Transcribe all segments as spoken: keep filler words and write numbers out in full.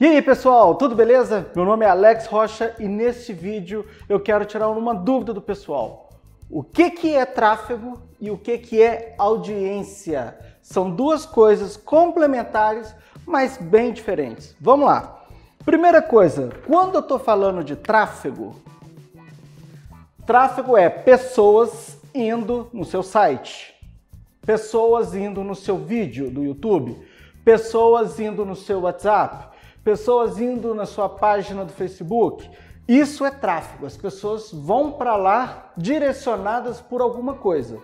E aí pessoal, tudo beleza? Meu nome é Alex Rocha e neste vídeo eu quero tirar uma dúvida do pessoal. O que que é tráfego e o que que é audiência? São duas coisas complementares, mas bem diferentes. Vamos lá! Primeira coisa, quando eu estou falando de tráfego, tráfego é pessoas indo no seu site, pessoas indo no seu vídeo do YouTube, pessoas indo no seu WhatsApp, pessoas indo na sua página do Facebook. Isso é tráfego. As pessoas vão para lá direcionadas por alguma coisa.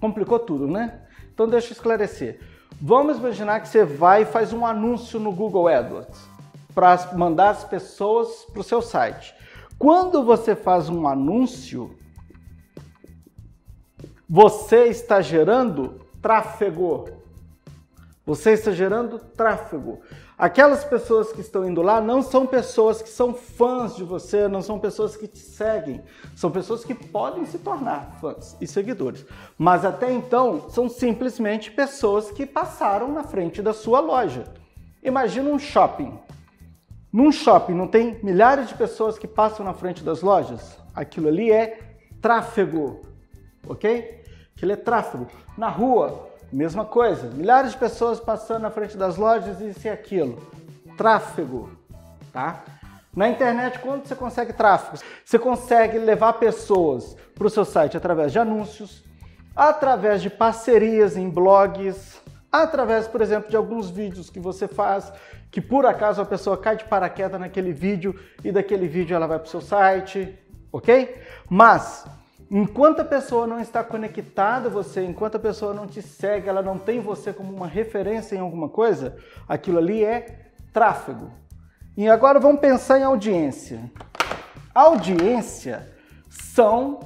Complicou tudo, né? Então deixa eu esclarecer. Vamos imaginar que você vai e faz um anúncio no Google AdWords para mandar as pessoas para o seu site. Quando você faz um anúncio, você está gerando tráfego. Você está gerando tráfego. Aquelas pessoas que estão indo lá não são pessoas que são fãs de você, não são pessoas que te seguem. São pessoas que podem se tornar fãs e seguidores. Mas até então, são simplesmente pessoas que passaram na frente da sua loja. Imagina um shopping. Num shopping não tem milhares de pessoas que passam na frente das lojas? Aquilo ali é tráfego, ok? Aquilo é tráfego. Na rua, mesma coisa, milhares de pessoas passando na frente das lojas, isso e aquilo. Tráfego, tá? Na internet, quando você consegue tráfego? Você consegue levar pessoas para o seu site através de anúncios, através de parcerias em blogs, através, por exemplo, de alguns vídeos que você faz, que por acaso a pessoa cai de paraquedas naquele vídeo e daquele vídeo ela vai para o seu site, ok? Mas enquanto a pessoa não está conectada a você, enquanto a pessoa não te segue, ela não tem você como uma referência em alguma coisa, aquilo ali é tráfego. E agora vamos pensar em audiência. Audiência são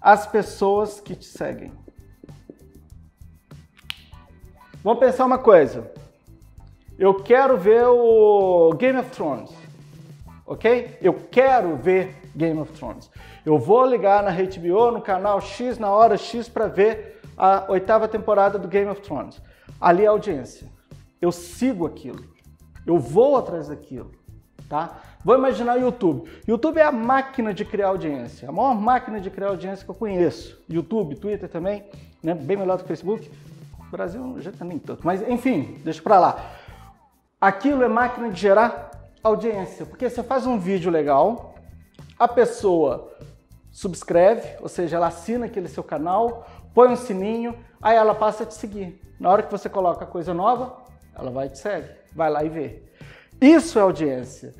as pessoas que te seguem. Vamos pensar uma coisa. Eu quero ver o Game of Thrones, ok? Eu quero ver Game of Thrones. Eu vou ligar na H B O, no canal X, na hora X, para ver a oitava temporada do Game of Thrones. Ali é audiência. Eu sigo aquilo. Eu vou atrás daquilo, tá? Vou imaginar o YouTube. YouTube é a máquina de criar audiência. A maior máquina de criar audiência que eu conheço. YouTube, Twitter também, né? Bem melhor do que o Facebook. O Brasil já tá nem tanto. Mas, enfim, deixa para lá. Aquilo é máquina de gerar audiência. Porque você faz um vídeo legal, a pessoa subscreve, ou seja, ela assina aquele seu canal, põe um sininho, aí ela passa a te seguir. Na hora que você coloca coisa nova, ela vai e te segue, vai lá e vê. Isso é audiência.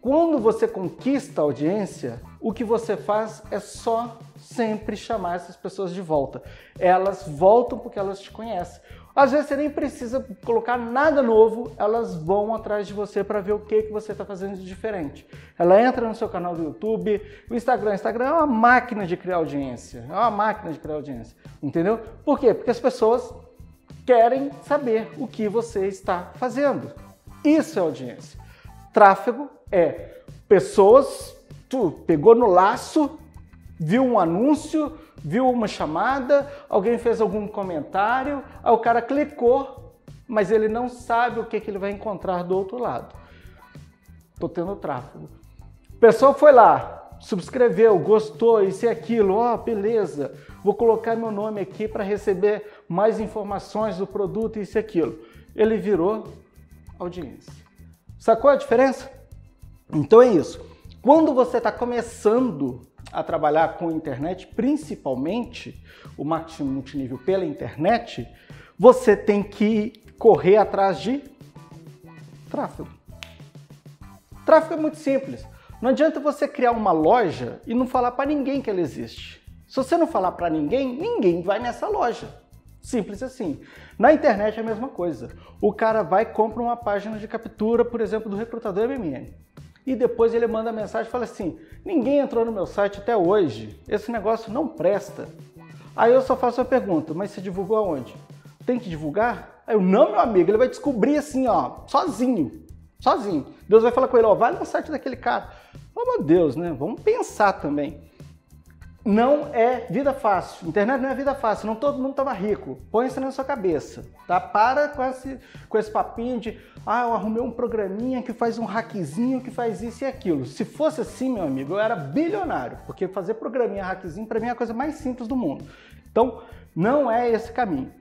Quando você conquista a audiência, o que você faz é só sempre chamar essas pessoas de volta. Elas voltam porque elas te conhecem. Às vezes você nem precisa colocar nada novo, elas vão atrás de você para ver o que, que você está fazendo de diferente. Ela entra no seu canal do YouTube, o Instagram. O Instagram é uma máquina de criar audiência, é uma máquina de criar audiência, entendeu? Por quê? Porque as pessoas querem saber o que você está fazendo. Isso é audiência. Tráfego é pessoas, tu pegou no laço, viu um anúncio, viu uma chamada, alguém fez algum comentário, aí o cara clicou, mas ele não sabe o que, que ele vai encontrar do outro lado. Tô tendo tráfego. A pessoa foi lá, subscreveu, gostou, isso e aquilo, ó, oh, beleza, vou colocar meu nome aqui para receber mais informações do produto, isso e aquilo. Ele virou audiência. Sacou a diferença? Então é isso. Quando você está começando a trabalhar com internet, principalmente o marketing multinível pela internet, você tem que correr atrás de tráfego. Tráfego é muito simples. Não adianta você criar uma loja e não falar para ninguém que ela existe. Se você não falar para ninguém, ninguém vai nessa loja. Simples assim. Na internet é a mesma coisa. O cara vai e compra uma página de captura, por exemplo, do Recrutador M M N. E depois ele manda mensagem e fala assim, ninguém entrou no meu site até hoje, esse negócio não presta. Aí eu só faço a pergunta, mas você divulgou aonde? Tem que divulgar? Aí eu, não, meu amigo, ele vai descobrir assim, ó, sozinho, sozinho. Deus vai falar com ele, ó, vai no site daquele cara. Pelo amor de Deus, né? Vamos pensar também. não é vida fácil. Internet não é vida fácil, não todo mundo estava rico. Põe isso na sua cabeça, tá? Para com esse, com esse papinho de ah, eu arrumei um programinha que faz um hackzinho, que faz isso e aquilo. Se fosse assim, meu amigo, eu era bilionário, porque fazer programinha, hackzinho, para mim é a coisa mais simples do mundo. Então, não é esse caminho.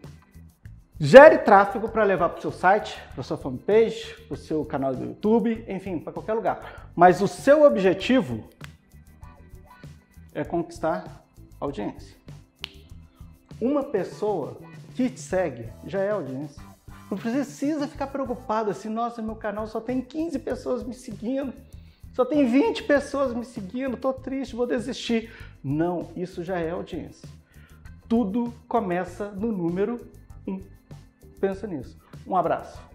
Gere tráfego para levar para o seu site, para a sua fanpage, para o seu canal do YouTube, enfim, para qualquer lugar. Mas o seu objetivo é conquistar audiência. Uma pessoa que te segue já é audiência. Não precisa ficar preocupado assim, nossa, meu canal só tem quinze pessoas me seguindo, só tem vinte pessoas me seguindo, tô triste, vou desistir. Não, isso já é audiência. Tudo começa no número um. Pensa nisso. Um abraço.